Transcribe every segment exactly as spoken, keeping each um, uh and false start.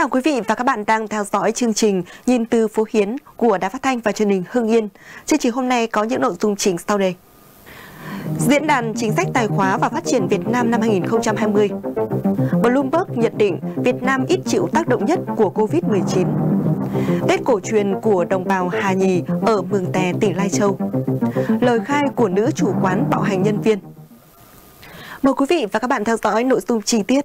chào quý vị và các bạn đang theo dõi chương trình Nhìn từ Phố Hiến của Đài Phát thanh và Truyền hình Hưng Yên. Chương trình hôm nay có những nội dung chính sau đây. Diễn đàn Chính sách Tài khóa và Phát triển Việt Nam năm hai nghìn không trăm hai mươi. Bloomberg nhận định Việt Nam ít chịu tác động nhất của Covid mười chín. Tết cổ truyền của đồng bào Hà Nhì ở Mường Tè, tỉnh Lai Châu. Lời khai của nữ chủ quán bạo hành nhân viên. Mời quý vị và các bạn theo dõi nội dung chi tiết.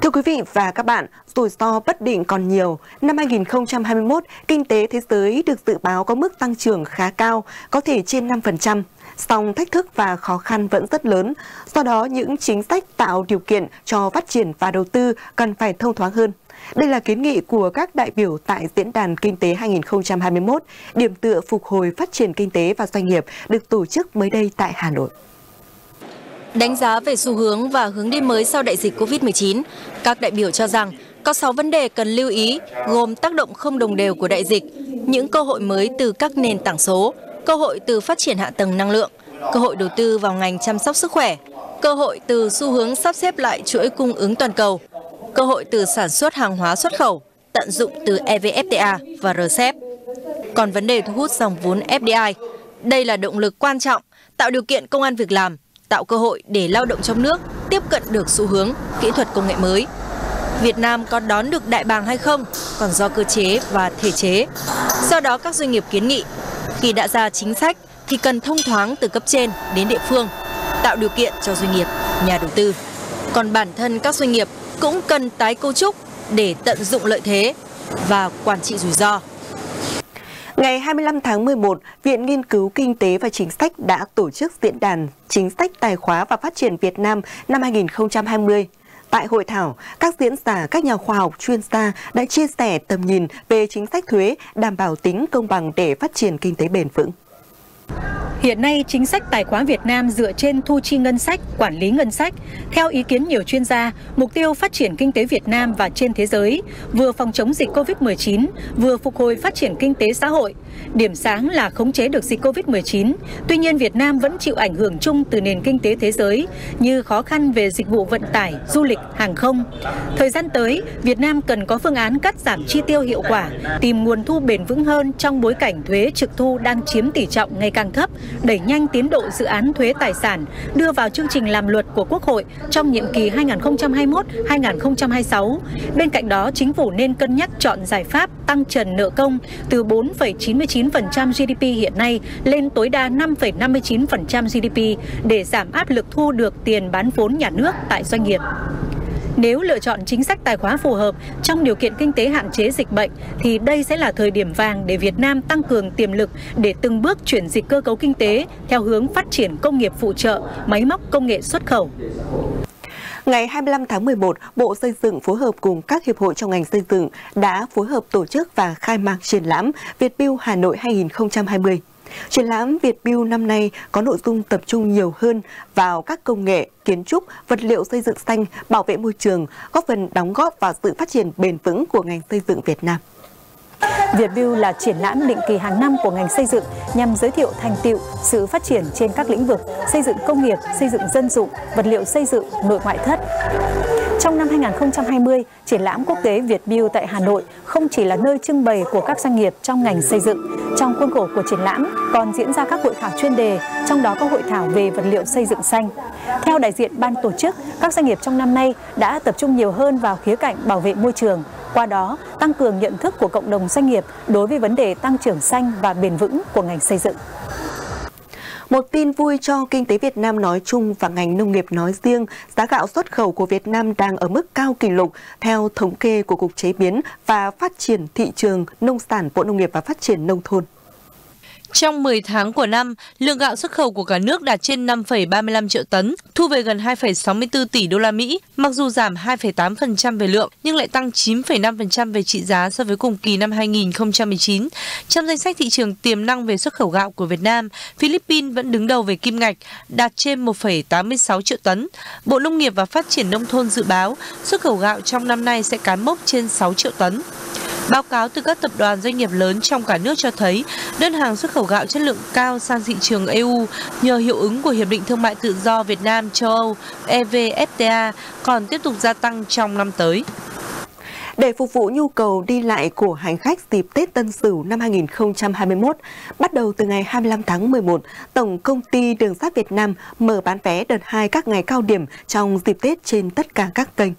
Thưa quý vị và các bạn, rủi ro bất định còn nhiều. Năm hai nghìn không trăm hai mươi mốt, kinh tế thế giới được dự báo có mức tăng trưởng khá cao, có thể trên năm phần trăm. Song thách thức và khó khăn vẫn rất lớn. Do đó, những chính sách tạo điều kiện cho phát triển và đầu tư cần phải thông thoáng hơn. Đây là kiến nghị của các đại biểu tại Diễn đàn Kinh tế hai nghìn không trăm hai mươi mốt, điểm tựa phục hồi phát triển kinh tế và doanh nghiệp được tổ chức mới đây tại Hà Nội. Đánh giá về xu hướng và hướng đi mới sau đại dịch Covid mười chín, các đại biểu cho rằng có sáu vấn đề cần lưu ý gồm tác động không đồng đều của đại dịch, những cơ hội mới từ các nền tảng số, cơ hội từ phát triển hạ tầng năng lượng, cơ hội đầu tư vào ngành chăm sóc sức khỏe, cơ hội từ xu hướng sắp xếp lại chuỗi cung ứng toàn cầu, cơ hội từ sản xuất hàng hóa xuất khẩu, tận dụng từ E V F T A và R C E P. Còn vấn đề thu hút dòng vốn F D I, đây là động lực quan trọng, tạo điều kiện công ăn việc làm, tạo cơ hội để lao động trong nước tiếp cận được xu hướng, kỹ thuật công nghệ mới. Việt Nam có đón được đại bàng hay không còn do cơ chế và thể chế. Do đó các doanh nghiệp kiến nghị, khi đã ra chính sách thì cần thông thoáng từ cấp trên đến địa phương, tạo điều kiện cho doanh nghiệp, nhà đầu tư. Còn bản thân các doanh nghiệp cũng cần tái cấu trúc để tận dụng lợi thế và quản trị rủi ro. Ngày hai mươi lăm tháng mười một, Viện Nghiên cứu Kinh tế và Chính sách đã tổ chức Diễn đàn Chính sách Tài khóa và Phát triển Việt Nam năm hai nghìn không trăm hai mươi. Tại hội thảo, các diễn giả, các nhà khoa học, chuyên gia đã chia sẻ tầm nhìn về chính sách thuế đảm bảo tính công bằng để phát triển kinh tế bền vững. Hiện nay, chính sách tài khóa Việt Nam dựa trên thu chi ngân sách, quản lý ngân sách. Theo ý kiến nhiều chuyên gia, mục tiêu phát triển kinh tế Việt Nam và trên thế giới vừa phòng chống dịch Covid mười chín, vừa phục hồi phát triển kinh tế xã hội. Điểm sáng là khống chế được dịch Covid mười chín, tuy nhiên Việt Nam vẫn chịu ảnh hưởng chung từ nền kinh tế thế giới như khó khăn về dịch vụ vận tải, du lịch, hàng không. Thời gian tới, Việt Nam cần có phương án cắt giảm chi tiêu hiệu quả, tìm nguồn thu bền vững hơn trong bối cảnh thuế trực thu đang chiếm tỷ trọng ngày càng thấp, đẩy nhanh tiến độ dự án thuế tài sản đưa vào chương trình làm luật của Quốc hội trong nhiệm kỳ hai nghìn không trăm hai mươi mốt đến hai nghìn không trăm hai mươi sáu. Bên cạnh đó, chính phủ nên cân nhắc chọn giải pháp tăng trần nợ công từ bốn phẩy chín mươi chín phần trăm G D P hiện nay lên tối đa năm phẩy năm mươi chín phần trăm G D P để giảm áp lực thu được tiền bán vốn nhà nước tại doanh nghiệp. Nếu lựa chọn chính sách tài khóa phù hợp trong điều kiện kinh tế hạn chế dịch bệnh thì đây sẽ là thời điểm vàng để Việt Nam tăng cường tiềm lực để từng bước chuyển dịch cơ cấu kinh tế theo hướng phát triển công nghiệp phụ trợ, máy móc công nghệ xuất khẩu. Ngày hai mươi lăm tháng mười một, Bộ Xây dựng phối hợp cùng các hiệp hội trong ngành xây dựng đã phối hợp tổ chức và khai mạc triển lãm Vietbuild Hà Nội hai nghìn không trăm hai mươi. Triển lãm Vietbuild năm nay có nội dung tập trung nhiều hơn vào các công nghệ, kiến trúc, vật liệu xây dựng xanh, bảo vệ môi trường, góp phần đóng góp vào sự phát triển bền vững của ngành xây dựng Việt Nam. Vietbuild là triển lãm định kỳ hàng năm của ngành xây dựng nhằm giới thiệu thành tựu, sự phát triển trên các lĩnh vực xây dựng công nghiệp, xây dựng dân dụng, vật liệu xây dựng, nội ngoại thất. Trong năm hai nghìn không trăm hai mươi, triển lãm quốc tế Vietbuild tại Hà Nội không chỉ là nơi trưng bày của các doanh nghiệp trong ngành xây dựng. Trong khuôn khổ của triển lãm còn diễn ra các hội thảo chuyên đề, trong đó có hội thảo về vật liệu xây dựng xanh. Theo đại diện ban tổ chức, các doanh nghiệp trong năm nay đã tập trung nhiều hơn vào khía cạnh bảo vệ môi trường, qua đó tăng cường nhận thức của cộng đồng doanh nghiệp đối với vấn đề tăng trưởng xanh và bền vững của ngành xây dựng. Một tin vui cho kinh tế Việt Nam nói chung và ngành nông nghiệp nói riêng, giá gạo xuất khẩu của Việt Nam đang ở mức cao kỷ lục. Theo thống kê của Cục Chế biến và Phát triển Thị trường Nông sản Bộ Nông nghiệp và Phát triển Nông thôn. Trong mười tháng của năm, lượng gạo xuất khẩu của cả nước đạt trên năm phẩy ba mươi lăm triệu tấn, thu về gần hai phẩy sáu mươi tư tỷ đô la Mỹ, mặc dù giảm hai phẩy tám phần trăm về lượng nhưng lại tăng chín phẩy năm phần trăm về trị giá so với cùng kỳ năm hai nghìn không trăm mười chín. Trong danh sách thị trường tiềm năng về xuất khẩu gạo của Việt Nam, Philippines vẫn đứng đầu về kim ngạch, đạt trên một phẩy tám mươi sáu triệu tấn. Bộ Nông nghiệp và Phát triển Nông thôn dự báo xuất khẩu gạo trong năm nay sẽ cán mốc trên sáu triệu tấn. Báo cáo từ các tập đoàn doanh nghiệp lớn trong cả nước cho thấy đơn hàng xuất khẩu gạo chất lượng cao sang thị trường e u nhờ hiệu ứng của Hiệp định Thương mại Tự do Việt Nam-Châu Âu E V F T A còn tiếp tục gia tăng trong năm tới. Để phục vụ nhu cầu đi lại của hành khách dịp Tết Tân Sửu năm hai nghìn không trăm hai mươi mốt, bắt đầu từ ngày hai mươi lăm tháng mười một, Tổng Công ty Đường sắt Việt Nam mở bán vé đợt hai các ngày cao điểm trong dịp Tết trên tất cả các kênh.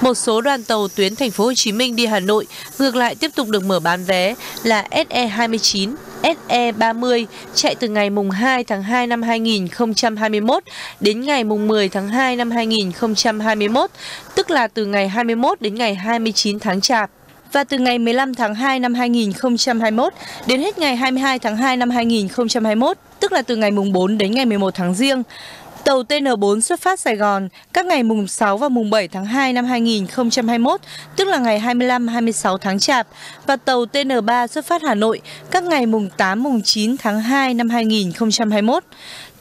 Một số đoàn tàu tuyến Thành phố Hồ Chí Minh đi Hà Nội ngược lại tiếp tục được mở bán vé là S E hai mươi chín, S E ba mươi chạy từ ngày mùng hai tháng hai năm hai nghìn không trăm hai mươi mốt đến ngày mùng mười tháng hai năm hai nghìn không trăm hai mươi mốt, tức là từ ngày hai mươi mốt đến ngày hai mươi chín tháng Chạp. Và từ ngày mười lăm tháng hai năm hai nghìn không trăm hai mươi mốt đến hết ngày hai mươi hai tháng hai năm hai nghìn không trăm hai mươi mốt, tức là từ ngày mùng bốn đến ngày mười một tháng Giêng. Tàu T N bốn xuất phát Sài Gòn các ngày mùng sáu và mùng bảy tháng hai năm hai nghìn không trăm hai mươi mốt, tức là ngày hai mươi lăm, hai mươi sáu tháng Chạp, và tàu T N ba xuất phát Hà Nội các ngày mùng tám, mùng chín tháng hai năm hai nghìn không trăm hai mươi mốt.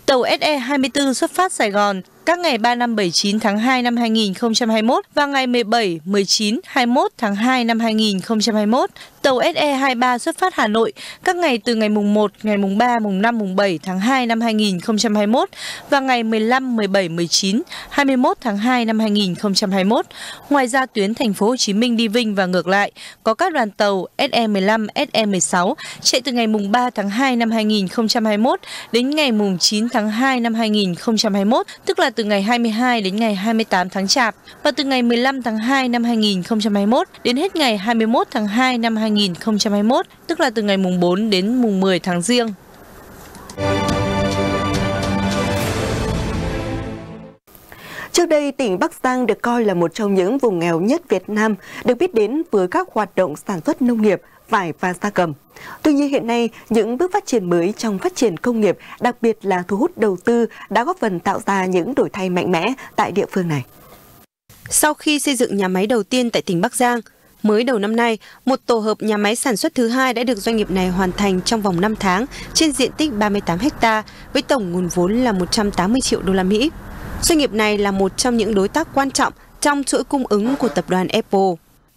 Tàu S E hai mươi tư xuất phát Sài Gòn các ngày ba, năm, bảy, chín tháng hai năm hai nghìn không trăm hai mươi mốt và ngày mười bảy, mười chín, hai mươi mốt tháng hai năm hai nghìn không trăm hai mươi mốt. Tàu S E hai mươi ba xuất phát Hà Nội các ngày từ ngày mùng một, ngày mùng ba, mùng năm, mùng bảy tháng hai năm hai nghìn không trăm hai mươi mốt và ngày mười lăm, mười bảy, mười chín, hai mươi mốt tháng hai năm hai nghìn không trăm hai mươi mốt. Ngoài ra tuyến Thành phố Hồ Chí Minh đi Vinh và ngược lại có các đoàn tàu S E mười lăm, S E mười sáu chạy từ ngày mùng ba tháng hai năm hai nghìn không trăm hai mươi mốt đến ngày mùng chín tháng hai năm hai nghìn không trăm hai mươi mốt, tức là từ ngày hai mươi hai đến ngày hai mươi tám tháng Chạp, và từ ngày mười lăm tháng hai năm hai nghìn không trăm hai mươi mốt đến hết ngày hai mươi mốt tháng hai năm hai nghìn không trăm hai mươi mốt, tức là từ ngày mùng bốn đến mùng mười tháng Giêng. Trước đây, tỉnh Bắc Giang được coi là một trong những vùng nghèo nhất Việt Nam, được biết đến với các hoạt động sản xuất nông nghiệp, vải và gia cầm. Tuy nhiên hiện nay, những bước phát triển mới trong phát triển công nghiệp, đặc biệt là thu hút đầu tư, đã góp phần tạo ra những đổi thay mạnh mẽ tại địa phương này. Sau khi xây dựng nhà máy đầu tiên tại tỉnh Bắc Giang, mới đầu năm nay, một tổ hợp nhà máy sản xuất thứ hai đã được doanh nghiệp này hoàn thành trong vòng năm tháng trên diện tích ba mươi tám héc ta với tổng nguồn vốn là một trăm tám mươi triệu đô la Mỹ. Doanh nghiệp này là một trong những đối tác quan trọng trong chuỗi cung ứng của tập đoàn Apple.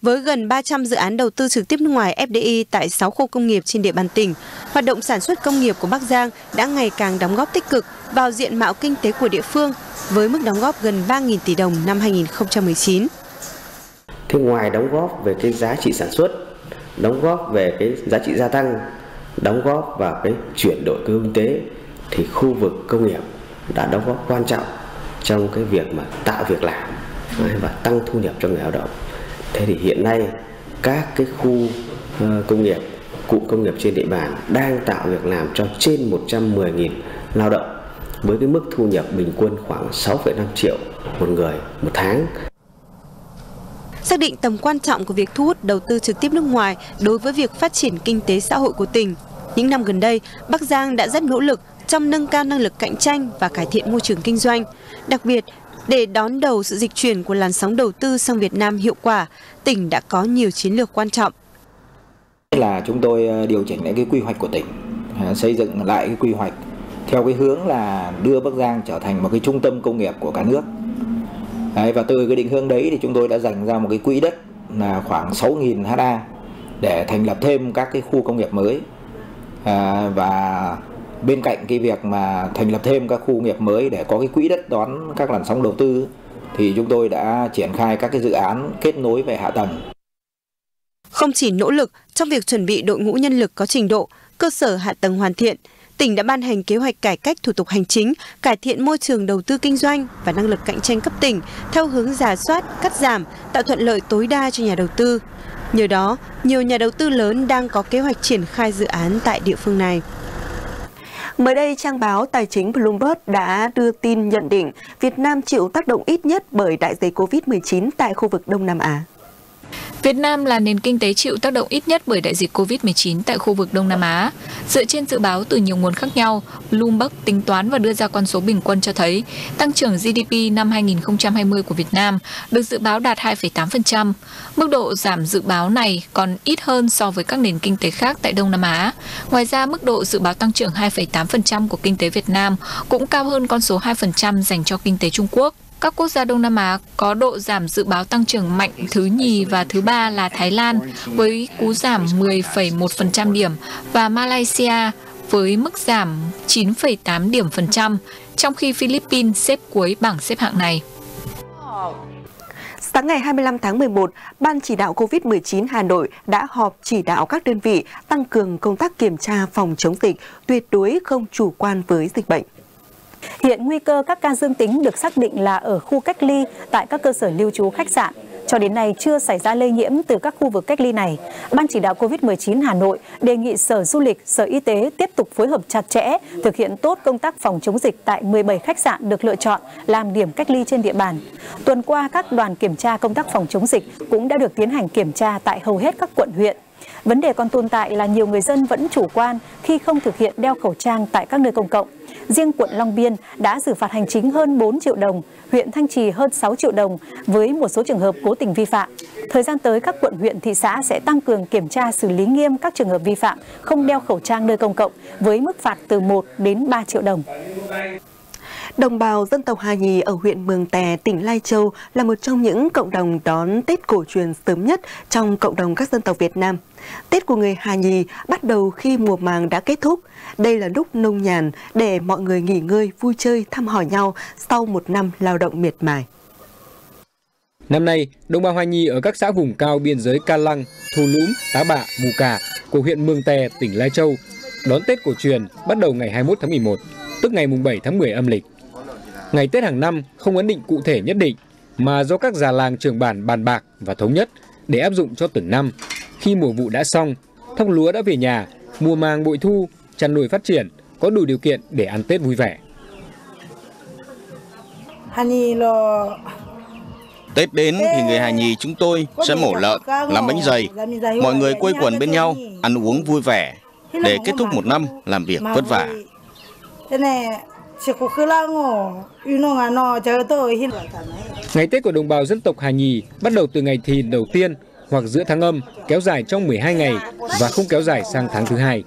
Với gần ba trăm dự án đầu tư trực tiếp nước ngoài F D I tại sáu khu công nghiệp trên địa bàn tỉnh, hoạt động sản xuất công nghiệp của Bắc Giang đã ngày càng đóng góp tích cực vào diện mạo kinh tế của địa phương với mức đóng góp gần ba nghìn tỷ đồng năm hai nghìn không trăm mười chín. Thế ngoài đóng góp về cái giá trị sản xuất, đóng góp về cái giá trị gia tăng, đóng góp vào cái chuyển đổi kinh tế thì khu vực công nghiệp đã đóng góp quan trọng trong cái việc mà tạo việc làm và tăng thu nhập cho người lao động. Thế thì hiện nay các cái khu công nghiệp, cụm công nghiệp trên địa bàn đang tạo việc làm cho trên một trăm mười nghìn lao động với cái mức thu nhập bình quân khoảng sáu phẩy năm triệu một người một tháng. Xác định tầm quan trọng của việc thu hút đầu tư trực tiếp nước ngoài đối với việc phát triển kinh tế xã hội của tỉnh, những năm gần đây, Bắc Giang đã rất nỗ lực trong nâng cao năng lực cạnh tranh và cải thiện môi trường kinh doanh. Đặc biệt, để đón đầu sự dịch chuyển của làn sóng đầu tư sang Việt Nam hiệu quả, tỉnh đã có nhiều chiến lược quan trọng. Là chúng tôi điều chỉnh lại cái quy hoạch của tỉnh, xây dựng lại cái quy hoạch theo cái hướng là đưa Bắc Giang trở thành một cái trung tâm công nghiệp của cả nước. Đấy, và từ cái định hướng đấy thì chúng tôi đã dành ra một cái quỹ đất là khoảng sáu nghìn héc ta để thành lập thêm các cái khu công nghiệp mới. À, và bên cạnh cái việc mà thành lập thêm các khu công nghiệp mới để có cái quỹ đất đón các làn sóng đầu tư thì chúng tôi đã triển khai các cái dự án kết nối về hạ tầng. Không chỉ nỗ lực trong việc chuẩn bị đội ngũ nhân lực có trình độ, cơ sở hạ tầng hoàn thiện, tỉnh đã ban hành kế hoạch cải cách thủ tục hành chính, cải thiện môi trường đầu tư kinh doanh và năng lực cạnh tranh cấp tỉnh theo hướng rà soát, cắt giảm, tạo thuận lợi tối đa cho nhà đầu tư. Nhờ đó, nhiều nhà đầu tư lớn đang có kế hoạch triển khai dự án tại địa phương này. Mới đây, trang báo Tài chính Bloomberg đã đưa tin nhận định Việt Nam chịu tác động ít nhất bởi đại dịch Covid mười chín tại khu vực Đông Nam Á. Việt Nam là nền kinh tế chịu tác động ít nhất bởi đại dịch Covid mười chín tại khu vực Đông Nam Á. Dựa trên dự báo từ nhiều nguồn khác nhau, Bloomberg tính toán và đưa ra con số bình quân cho thấy tăng trưởng G D P năm hai nghìn không trăm hai mươi của Việt Nam được dự báo đạt hai phẩy tám phần trăm. Mức độ giảm dự báo này còn ít hơn so với các nền kinh tế khác tại Đông Nam Á. Ngoài ra, mức độ dự báo tăng trưởng hai phẩy tám phần trăm của kinh tế Việt Nam cũng cao hơn con số hai phần trăm dành cho kinh tế Trung Quốc. Các quốc gia Đông Nam Á có độ giảm dự báo tăng trưởng mạnh thứ nhì và thứ ba là Thái Lan với cú giảm mười phẩy một phần trăm điểm và Malaysia với mức giảm chín phẩy tám điểm phần trăm, trong khi Philippines xếp cuối bảng xếp hạng này. Sáng ngày hai mươi lăm tháng mười một, Ban chỉ đạo Covid mười chín Hà Nội đã họp chỉ đạo các đơn vị tăng cường công tác kiểm tra phòng chống dịch, tuyệt đối không chủ quan với dịch bệnh. Hiện nguy cơ các ca dương tính được xác định là ở khu cách ly tại các cơ sở lưu trú khách sạn. Cho đến nay chưa xảy ra lây nhiễm từ các khu vực cách ly này. Ban chỉ đạo Covid mười chín Hà Nội đề nghị Sở Du lịch, Sở Y tế tiếp tục phối hợp chặt chẽ, thực hiện tốt công tác phòng chống dịch tại mười bảy khách sạn được lựa chọn làm điểm cách ly trên địa bàn. Tuần qua, các đoàn kiểm tra công tác phòng chống dịch cũng đã được tiến hành kiểm tra tại hầu hết các quận, huyện. Vấn đề còn tồn tại là nhiều người dân vẫn chủ quan khi không thực hiện đeo khẩu trang tại các nơi công cộng. Riêng quận Long Biên đã xử phạt hành chính hơn bốn triệu đồng, huyện Thanh Trì hơn sáu triệu đồng với một số trường hợp cố tình vi phạm. Thời gian tới, các quận, huyện, thị xã sẽ tăng cường kiểm tra xử lý nghiêm các trường hợp vi phạm không đeo khẩu trang nơi công cộng với mức phạt từ một đến ba triệu đồng. Đồng bào dân tộc Hà Nhì ở huyện Mường Tè, tỉnh Lai Châu là một trong những cộng đồng đón Tết cổ truyền sớm nhất trong cộng đồng các dân tộc Việt Nam. Tết của người Hà Nhì bắt đầu khi mùa màng đã kết thúc. Đây là lúc nông nhàn để mọi người nghỉ ngơi, vui chơi, thăm hỏi nhau sau một năm lao động miệt mài. Năm nay, đồng bào Hà Nhì ở các xã vùng cao biên giới Ca Lăng, Thù Lũng, Tá Bạ, Mù Cả của huyện Mường Tè, tỉnh Lai Châu đón Tết cổ truyền bắt đầu ngày hai mươi mốt tháng mười một, tức ngày mùng bảy tháng mười âm lịch. Ngày Tết hàng năm không ấn định cụ thể nhất định mà do các già làng trưởng bản bàn bạc và thống nhất để áp dụng cho từng năm. Khi mùa vụ đã xong, thóc lúa đã về nhà, mùa màng bội thu, chăn nuôi phát triển, có đủ điều kiện để ăn Tết vui vẻ. Tết đến thì người Hà Nhì chúng tôi sẽ mổ lợn, làm bánh dày. Mọi người quây quần bên nhau, ăn uống vui vẻ để kết thúc một năm làm việc vất vả. Ngày Tết của đồng bào dân tộc Hà Nhì bắt đầu từ ngày Thìn đầu tiên hoặc giữa tháng Âm, kéo dài trong mười hai ngày và không kéo dài sang tháng thứ hai.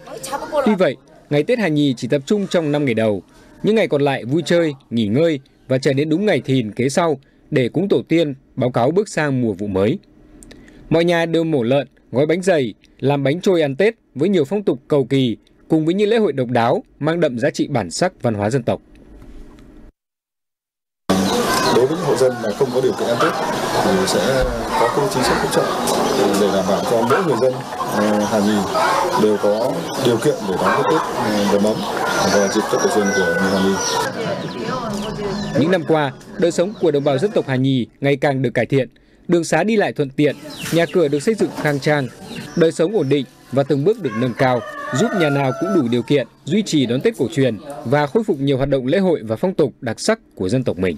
Tuy vậy, ngày Tết Hà Nhì chỉ tập trung trong năm ngày đầu, những ngày còn lại vui chơi, nghỉ ngơi và chờ đến đúng ngày Thìn kế sau để cúng tổ tiên, báo cáo bước sang mùa vụ mới. Mọi nhà đều mổ lợn, gói bánh dày, làm bánh trôi ăn Tết với nhiều phong tục cầu kỳ, cùng với những lễ hội độc đáo mang đậm giá trị bản sắc văn hóa dân tộc. Đối với những hộ dân mà không có điều kiện ăn Tết thì sẽ có các chính sách hỗ trợ để đảm bảo cho mỗi người dân Hà Nhì đều có điều kiện để đón Tết đầm ấm và dịp Tết cổ truyền của người Hà Nhì. Những năm qua, đời sống của đồng bào dân tộc Hà Nhì ngày càng được cải thiện, đường xá đi lại thuận tiện, nhà cửa được xây dựng khang trang, đời sống ổn định và từng bước được nâng cao, giúp nhà nào cũng đủ điều kiện duy trì đón Tết cổ truyền và khôi phục nhiều hoạt động lễ hội và phong tục đặc sắc của dân tộc mình.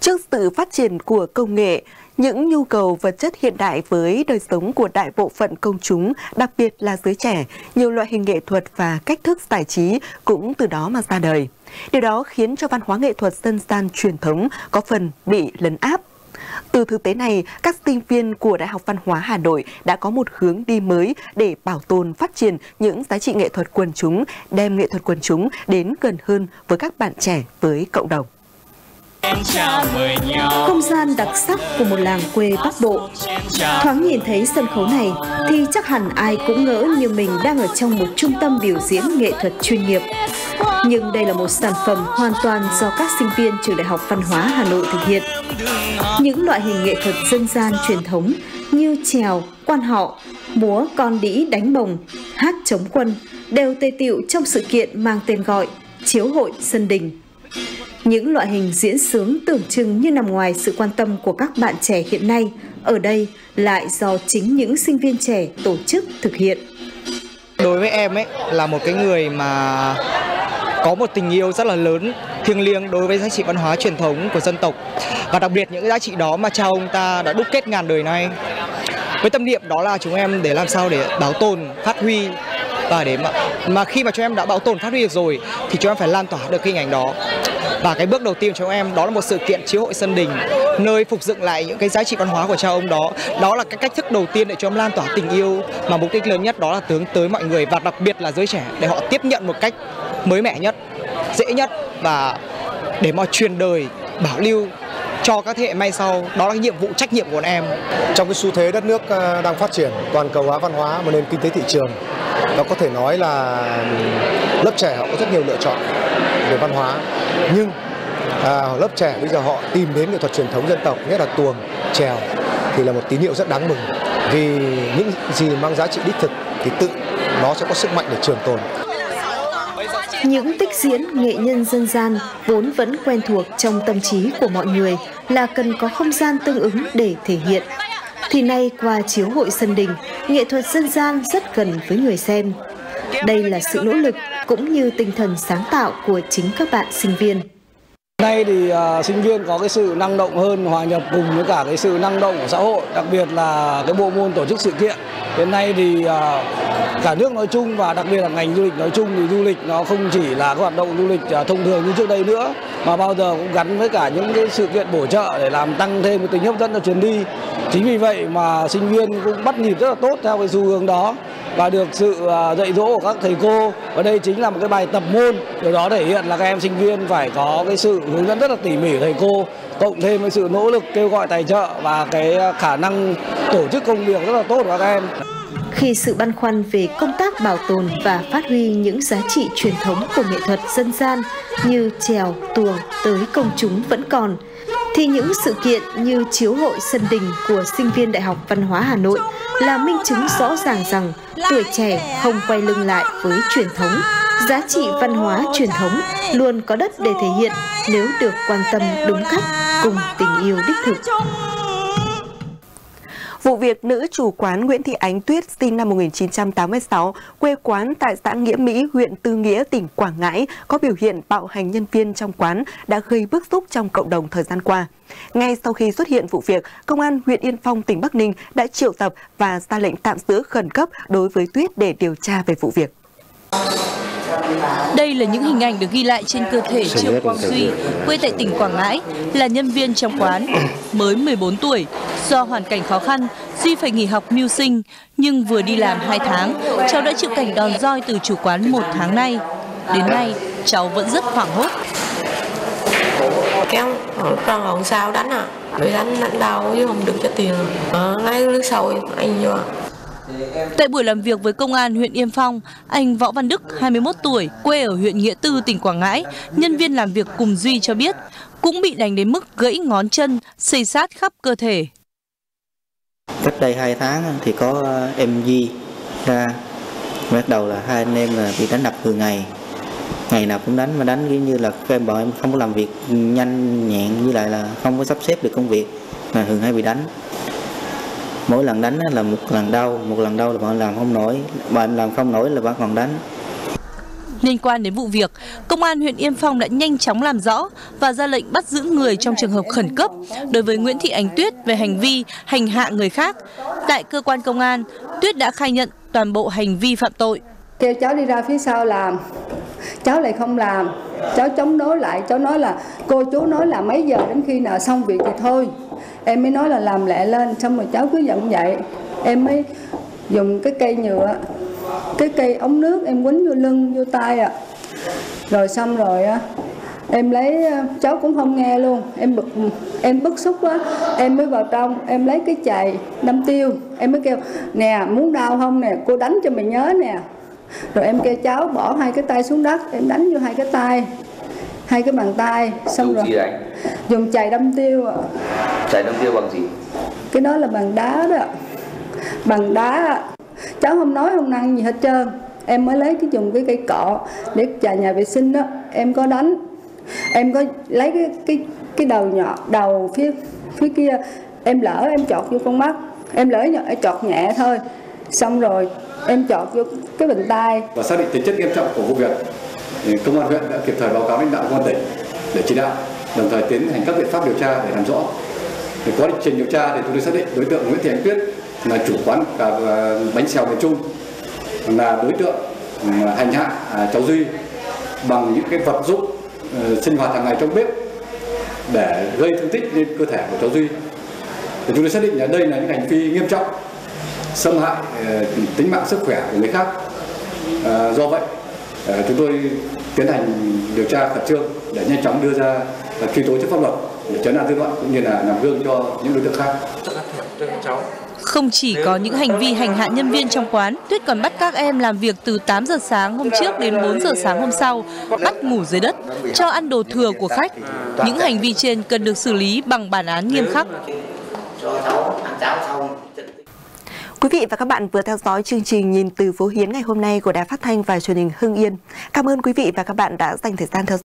Trước sự phát triển của công nghệ, những nhu cầu vật chất hiện đại với đời sống của đại bộ phận công chúng, đặc biệt là giới trẻ, nhiều loại hình nghệ thuật và cách thức giải trí cũng từ đó mà ra đời. Điều đó khiến cho văn hóa nghệ thuật dân gian truyền thống có phần bị lấn áp. Từ thực tế này, các sinh viên của Đại học Văn hóa Hà Nội đã có một hướng đi mới để bảo tồn, phát triển những giá trị nghệ thuật quần chúng, đem nghệ thuật quần chúng đến gần hơn với các bạn trẻ, với cộng đồng. Không gian đặc sắc của một làng quê Bắc Bộ. Thoáng nhìn thấy sân khấu này thì chắc hẳn ai cũng ngỡ như mình đang ở trong một trung tâm biểu diễn nghệ thuật chuyên nghiệp. Nhưng đây là một sản phẩm hoàn toàn do các sinh viên trường Đại học Văn hóa Hà Nội thực hiện. Những loại hình nghệ thuật dân gian truyền thống như chèo, quan họ, múa con đĩ đánh bồng, hát chống quân đều tề tựu trong sự kiện mang tên gọi Chiếu hội Sân Đình. Những loại hình diễn sướng tưởng chừng như nằm ngoài sự quan tâm của các bạn trẻ hiện nay, ở đây lại do chính những sinh viên trẻ tổ chức thực hiện. Đối với em ấy là một cái người mà có một tình yêu rất là lớn, thiêng liêng đối với giá trị văn hóa truyền thống của dân tộc. Và đặc biệt những giá trị đó mà cha ông ta đã đúc kết ngàn đời nay. Với tâm niệm đó là chúng em để làm sao để bảo tồn, phát huy. Và để mà, mà khi mà chúng em đã bảo tồn, phát huy được rồi thì chúng em phải lan tỏa được cái hình ảnh đó. Và cái bước đầu tiên của chúng em đó là một sự kiện Chiếu hội Sân Đình, nơi phục dựng lại những cái giá trị văn hóa của cha ông đó. Đó là cái cách thức đầu tiên để chúng em lan tỏa tình yêu, mà mục đích lớn nhất đó là hướng tới mọi người và đặc biệt là giới trẻ, để họ tiếp nhận một cách mới mẻ nhất, dễ nhất và để mà truyền đời bảo lưu cho các thế hệ mai sau. Đó là cái nhiệm vụ trách nhiệm của bọn em. Trong cái xu thế đất nước đang phát triển, toàn cầu hóa văn hóa, một nền kinh tế thị trường, nó có thể nói là lớp trẻ họ có rất nhiều lựa chọn về văn hóa. Nhưng à, lớp trẻ bây giờ họ tìm đến nghệ thuật truyền thống dân tộc, nhất là tuồng, chèo, thì là một tín hiệu rất đáng mừng. Vì những gì mang giá trị đích thực thì tự nó sẽ có sức mạnh để trường tồn. Những tích diễn nghệ nhân dân gian vốn vẫn quen thuộc trong tâm trí của mọi người là cần có không gian tương ứng để thể hiện. Thì nay qua chiếu hội Sân Đình, nghệ thuật dân gian rất gần với người xem. Đây là sự nỗ lực cũng như tinh thần sáng tạo của chính các bạn sinh viên. Nay thì uh, sinh viên có cái sự năng động hơn, hòa nhập cùng với cả cái sự năng động của xã hội, đặc biệt là cái bộ môn tổ chức sự kiện. Đến nay thì uh, cả nước nói chung và đặc biệt là ngành du lịch nói chung thì du lịch nó không chỉ là cái hoạt động du lịch uh, thông thường như trước đây nữa, mà bao giờ cũng gắn với cả những cái sự kiện bổ trợ để làm tăng thêm cái tính hấp dẫn cho chuyến đi. Chính vì vậy mà sinh viên cũng bắt nhịp rất là tốt theo cái xu hướng đó và được sự uh, dạy dỗ của các thầy cô. Và đây chính là một cái bài tập môn, điều đó thể hiện là các em sinh viên phải có cái sự hướng dẫn rất là tỉ mỉ của thầy cô, cộng thêm với sự nỗ lực kêu gọi tài trợ và cái khả năng tổ chức công việc rất là tốt của các em. Khi sự băn khoăn về công tác bảo tồn và phát huy những giá trị truyền thống của nghệ thuật dân gian như chèo, tuồng tới công chúng vẫn còn, thì những sự kiện như chiếu hội Sân Đình của sinh viên Đại học Văn hóa Hà Nội là minh chứng rõ ràng rằng tuổi trẻ không quay lưng lại với truyền thống. Giá trị văn hóa truyền thống luôn có đất để thể hiện nếu được quan tâm đúng cách cùng tình yêu đích thực. Vụ việc nữ chủ quán Nguyễn Thị Ánh Tuyết sinh năm một nghìn chín trăm tám mươi sáu, quê quán tại xã Nghĩa Mỹ, huyện Tư Nghĩa, tỉnh Quảng Ngãi, có biểu hiện bạo hành nhân viên trong quán đã gây bức xúc trong cộng đồng thời gian qua. Ngay sau khi xuất hiện vụ việc, Công an huyện Yên Phong, tỉnh Bắc Ninh đã triệu tập và ra lệnh tạm giữ khẩn cấp đối với Tuyết để điều tra về vụ việc. Đây là những hình ảnh được ghi lại trên cơ thể Trương Quang Duy, quê tại tỉnh Quảng Ngãi, là nhân viên trong quán. Mới mười bốn tuổi, do hoàn cảnh khó khăn, Duy phải nghỉ học mưu sinh, nhưng vừa đi làm hai tháng, cháu đã chịu cảnh đòn roi từ chủ quán một tháng nay. Đến nay, cháu vẫn rất hoảng hốt. Kéo, con còn sao đánh à? Bị đánh đánh đau chứ không được trả tiền. Lấy nước sôi anh vô. Tại buổi làm việc với Công an huyện Yên Phong, anh Võ Văn Đức, hai mươi mốt tuổi, quê ở huyện Nghĩa Tư, tỉnh Quảng Ngãi, nhân viên làm việc cùng Duy cho biết, cũng bị đánh đến mức gãy ngón chân, xây xát khắp cơ thể. Cách đây hai tháng thì có em Duy ra, bắt đầu là hai anh em là bị đánh đập từ ngày, ngày nào cũng đánh mà đánh như là em bọn em không có làm việc nhanh nhẹn, với lại là không có sắp xếp được công việc, mà thường hay bị đánh. Mỗi lần đánh là một lần đau, một lần đau là bạn làm không nổi, bạn làm không nổi là bạn còn đánh. Liên quan đến vụ việc, Công an huyện Yên Phong đã nhanh chóng làm rõ và ra lệnh bắt giữ người trong trường hợp khẩn cấp đối với Nguyễn Thị Ánh Tuyết về hành vi hành hạ người khác. Tại cơ quan công an, Tuyết đã khai nhận toàn bộ hành vi phạm tội. Kêu cháu đi ra phía sau làm, cháu lại không làm, cháu chống đối lại, cháu nói là cô chú nói là mấy giờ đến khi nào xong việc thì thôi. Em mới nói là làm lẹ lên, xong rồi cháu cứ giận vậy. Em mới dùng cái cây nhựa, cái cây ống nước em quấn vô lưng, vô tay ạ. Rồi xong rồi em lấy, cháu cũng không nghe luôn. Em bực, em bức xúc quá, em mới vào trong, em lấy cái chày đâm tiêu. Em mới kêu, nè muốn đau không nè, cô đánh cho mày nhớ nè. Rồi em kêu cháu bỏ hai cái tay xuống đất, em đánh vô hai cái tay, hai cái bàn tay, xong rồi dùng chày đâm tiêu ạ. Chày đâm tiêu bằng gì? Cái đó là bằng đá đó, bằng đá. Cháu không nói không năng gì hết trơn. Em mới lấy cái dùng cái cây cọ để chà nhà vệ sinh đó. Em có đánh, em có lấy cái cái cái đầu nhọn, đầu phía phía kia em lỡ em chọt vô con mắt, em lỡ chọt nhẹ thôi. Xong rồi em chọt vô cái bình tai. Và xác định tính chất nghiêm trọng của vụ việc, Công an huyện đã kịp thời báo cáo lãnh đạo công an tỉnh để chỉ đạo, đồng thời tiến hành các biện pháp điều tra để làm rõ. Để có lịch trình điều tra thì chúng tôi xác định đối tượng Nguyễn Thị Ánh Tuyết là chủ quán cả bánh xèo miền Trung, là đối tượng hành hạ cháu Duy bằng những cái vật dụng sinh hoạt hàng ngày trong bếp để gây thương tích lên cơ thể của cháu Duy. Thì chúng tôi xác định là đây là những hành vi nghiêm trọng xâm hại tính mạng sức khỏe của người khác. Do vậy chúng tôi tiến hành điều tra khẩn trương để nhanh chóng đưa ra truy tố trước pháp luật, chấn an dư luận cũng như là làm gương cho những đối tượng khác. Không chỉ có những hành vi hành hạ nhân viên trong quán, Tuyết còn bắt các em làm việc từ tám giờ sáng hôm trước đến bốn giờ sáng hôm sau, bắt ngủ dưới đất, cho ăn đồ thừa của khách. Những hành vi trên cần được xử lý bằng bản án nghiêm khắc. Quý vị và các bạn vừa theo dõi chương trình Nhìn từ Phố Hiến ngày hôm nay của Đài Phát thanh và Truyền hình Hưng Yên. Cảm ơn quý vị và các bạn đã dành thời gian theo dõi.